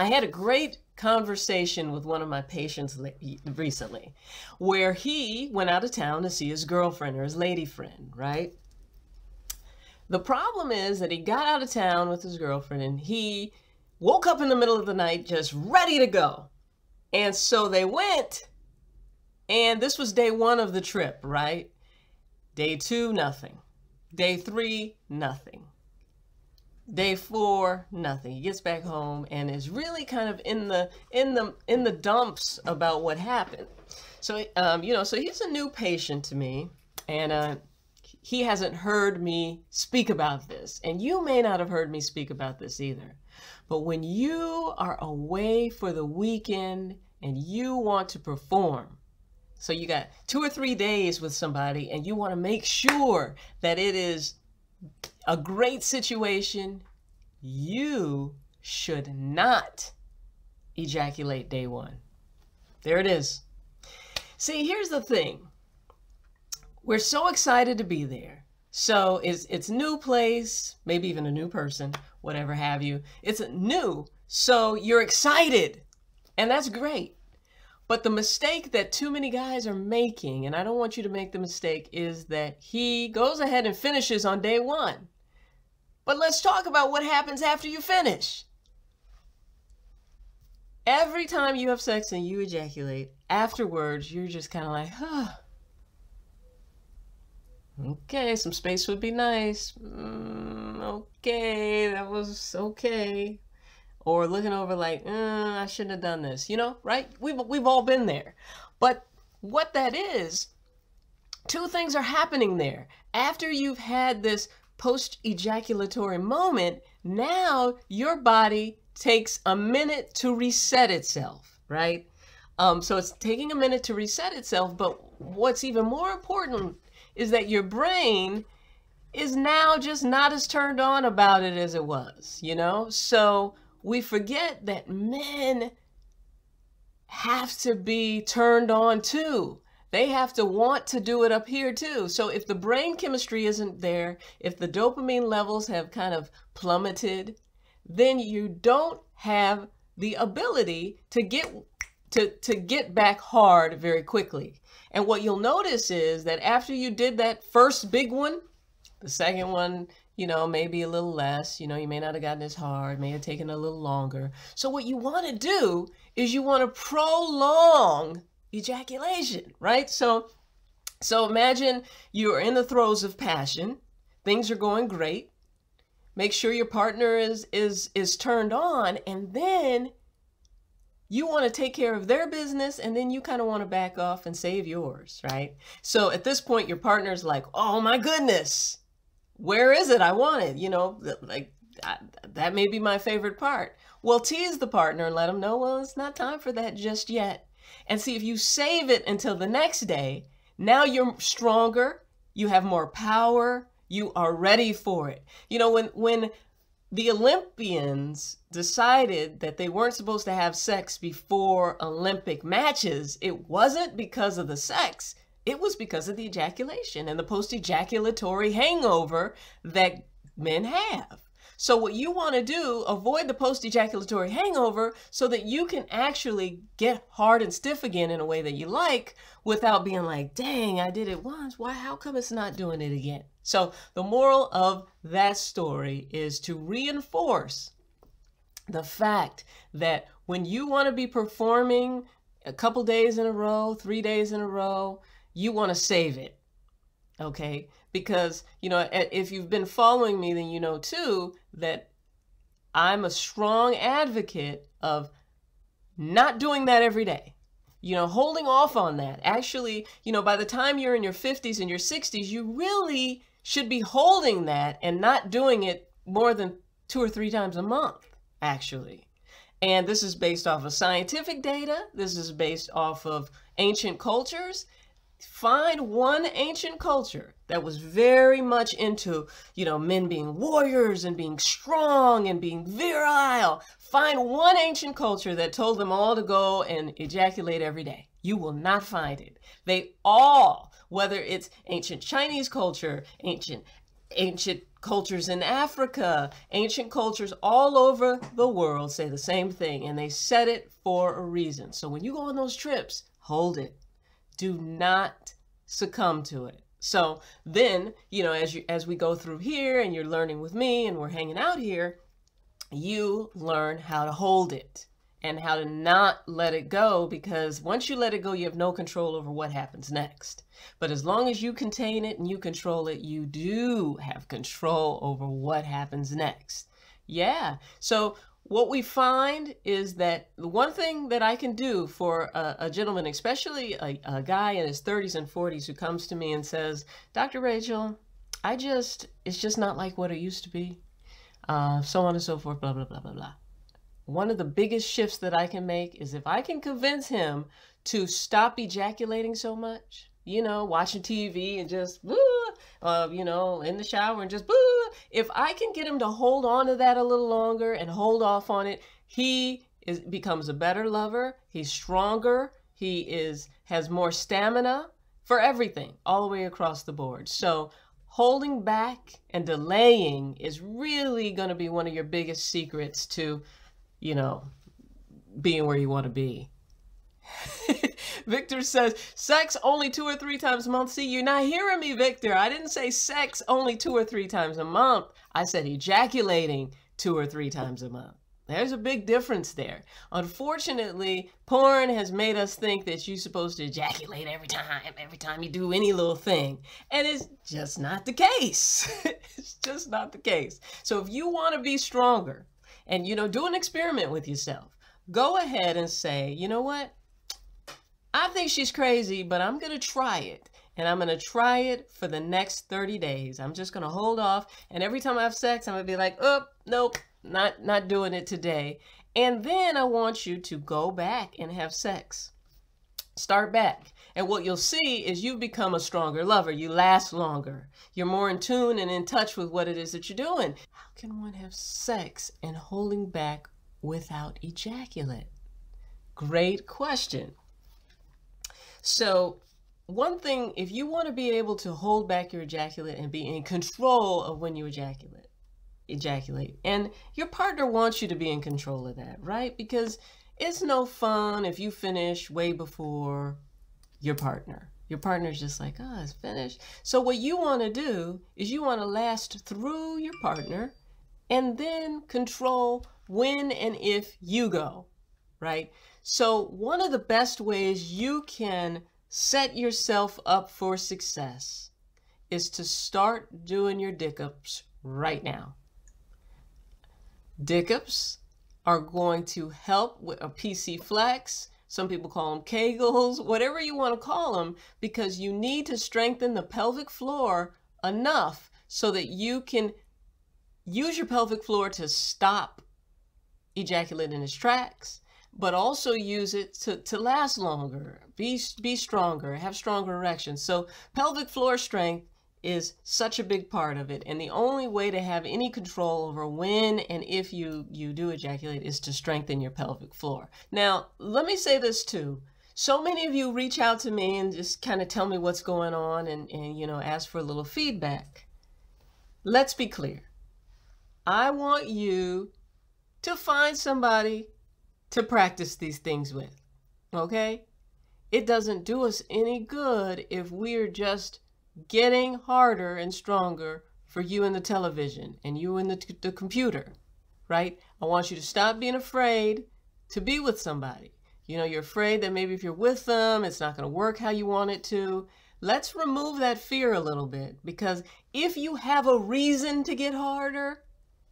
I had a great conversation with one of my patients recently, where he went out of town to see his girlfriend or his lady friend, right? The problem is that he got out of town with his girlfriend and he woke up in the middle of the night just ready to go. And so they went, and this was day one of the trip, right? Day two, nothing. Day three, nothing. Day four, nothing. He gets back home and is really kind of in the dumps about what happened. So, you know, so he's a new patient to me, and he hasn't heard me speak about this. And you may not have heard me speak about this either. But when you are away for the weekend and you want to perform, so you got 2 or 3 days with somebody and you want to make sure that it is a great situation, you should not ejaculate day one. There it is. See, here's the thing. We're so excited to be there. So it's new place, maybe even a new person, whatever have you. It's new, so you're excited, and that's great. But the mistake that too many guys are making, and I don't want you to make the mistake, is that he goes ahead and finishes on day one. But let's talk about what happens after you finish. Every time you have sex and you ejaculate, afterwards, you're just kind of like, huh. Okay, some space would be nice. Okay, that was okay. Or looking over like, I shouldn't have done this, you know, right? We've all been there. But what that is, two things are happening there. After you've had this post-ejaculatory moment, now your body takes a minute to reset itself, right? So it's taking a minute to reset itself, but what's even more important is that your brain is now just not as turned on about it as it was, you know? So we forget that men have to be turned on too. They have to want to do it up here too. So if the brain chemistry isn't there, if the dopamine levels have kind of plummeted, then you don't have the ability to get back hard very quickly. And what you'll notice is that after you did that first big one, the second one, you know, maybe a little less, you know, you may not have gotten as hard, may have taken a little longer. So what you want to do is you want to prolong ejaculation, right? So imagine you're in the throes of passion. Things are going great. Make sure your partner is turned on, and then you want to take care of their business, and then you kind of want to back off and save yours, right? So at this point, your partner's like, oh my goodness, where is it? I want it, you know, like that may be my favorite part. Well, tease the partner and let them know, well, it's not time for that just yet. And see, if you save it until the next day, now you're stronger, you have more power, you are ready for it. You know, when the Olympians decided that they weren't supposed to have sex before Olympic matches, it wasn't because of the sex. It was because of the ejaculation and the post-ejaculatory hangover that men have. So what you want to do, avoid the post-ejaculatory hangover so that you can actually get hard and stiff again in a way that you like without being like, dang, I did it once. Why, how come it's not doing it again? So the moral of that story is to reinforce the fact that when you want to be performing a couple days in a row, 3 days in a row, you want to save it, okay? Because, you know, if you've been following me, then you know too that I'm a strong advocate of not doing that every day, you know, holding off on that. Actually, you know, by the time you're in your 50s and your 60s, you really should be holding that and not doing it more than 2 or 3 times a month, actually. And this is based off of scientific data. This is based off of ancient cultures. Find one ancient culture that was very much into, you know, men being warriors and being strong and being virile. Find one ancient culture that told them all to go and ejaculate every day. You will not find it. They all, whether it's ancient Chinese culture, ancient Cultures in Africa, ancient cultures all over the world say the same thing, and they said it for a reason. So when you go on those trips, hold it. Do not succumb to it. So then, you know, as we go through here and you're learning with me and we're hanging out here, you learn how to hold it and how to not let it go, because once you let it go, you have no control over what happens next. But as long as you contain it and you control it, you do have control over what happens next. Yeah. So what we find is that the one thing that I can do for a gentleman, especially a guy in his 30s and 40s who comes to me and says, Dr. Rachael, it's just not like what it used to be, so on and so forth, blah, blah, blah, blah, blah. One of the biggest shifts that I can make is if I can convince him to stop ejaculating so much, you know, watching TV and just, you know, in the shower and just, if I can get him to hold on to that a little longer and hold off on it, he becomes a better lover. He's stronger. He has more stamina for everything all the way across the board. So holding back and delaying is really going to be one of your biggest secrets to, you know, being where you want to be. Victor says, sex only 2 or 3 times a month. See, you're not hearing me, Victor. I didn't say sex only 2 or 3 times a month. I said ejaculating 2 or 3 times a month. There's a big difference there. Unfortunately, porn has made us think that you're supposed to ejaculate every time you do any little thing. And it's just not the case. It's just not the case. So if you want to be stronger and, you know, do an experiment with yourself, go ahead and say, you know what? I think she's crazy, but I'm going to try it. And I'm going to try it for the next 30 days. I'm just going to hold off. And every time I have sex, I'm going to be like, oh, nope, not doing it today. And then I want you to go back and have sex. Start back. And what you'll see is you become a stronger lover. You last longer. You're more in tune and in touch with what it is that you're doing. How can one have sex and holding back without ejaculate? Great question. So one thing, if you want to be able to hold back your ejaculate and be in control of when you ejaculate, and your partner wants you to be in control of that, right? Because it's no fun if you finish way before your partner. Your partner's just like, oh, it's finished. So what you want to do is you want to last through your partner and then control when and if you go, right? So one of the best ways you can set yourself up for success is to start doing your dick-ups right now. Dick-ups are going to help with a PC flex. Some people call them Kegels, whatever you want to call them, because you need to strengthen the pelvic floor enough so that you can use your pelvic floor to stop ejaculate in its tracks, but also use it to last longer, be stronger, have stronger erections. So pelvic floor strength is such a big part of it. And the only way to have any control over when and if you do ejaculate is to strengthen your pelvic floor. Now, let me say this too. So many of you reach out to me and just kind of tell me what's going on and you know, ask for a little feedback. Let's be clear. I want you to find somebody to practice these things with, okay? It doesn't do us any good if we're just getting harder and stronger for you in the television and you in the computer, right? I want you to stop being afraid to be with somebody. You know, you're afraid that maybe if you're with them, it's not gonna work how you want it to. Let's remove that fear a little bit, because if you have a reason to get harder,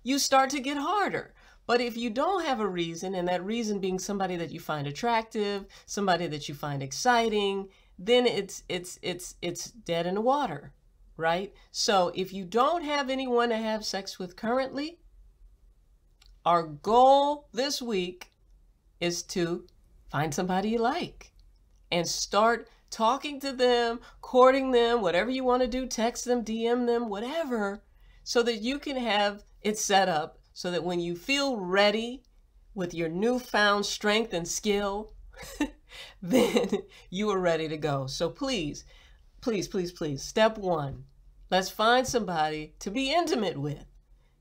you start to get harder. But if you don't have a reason, and that reason being somebody that you find attractive, somebody that you find exciting, then it's dead in the water, right? So if you don't have anyone to have sex with currently, our goal this week is to find somebody you like and start talking to them, courting them, whatever you want to do, text them, DM them, whatever, so that you can have it set up so that when you feel ready with your newfound strength and skill, then you are ready to go. So please, please, please, please, step 1, Let's find somebody to be intimate with.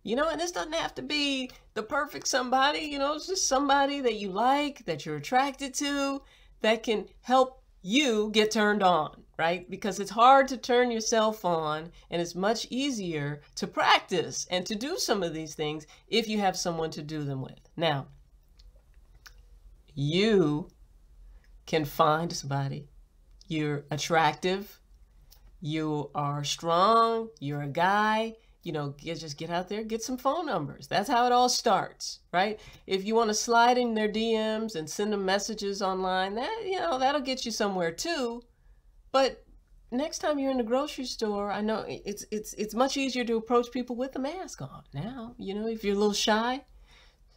You know, and this doesn't have to be the perfect somebody, you know, it's just somebody that you like, that you're attracted to, that can help you get turned on, right? Because it's hard to turn yourself on, and it's much easier to practice and to do some of these things if you have someone to do them with. Now, you can find somebody. You're attractive, you are strong, you're a guy. You know, just get out there, get some phone numbers. That's how it all starts, right? If you want to slide in their DMs and send them messages online, that, you know, that'll get you somewhere too. But next time you're in the grocery store, I know it's much easier to approach people with a mask on now. You know, if you're a little shy,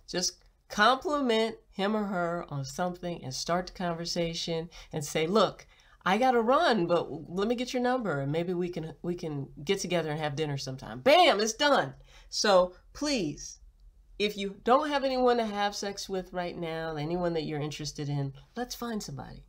just compliment him or her on something and start the conversation and say, look, I gotta run, but let me get your number and maybe we can get together and have dinner sometime. Bam, it's done. So please, if you don't have anyone to have sex with right now, anyone that you're interested in, let's find somebody.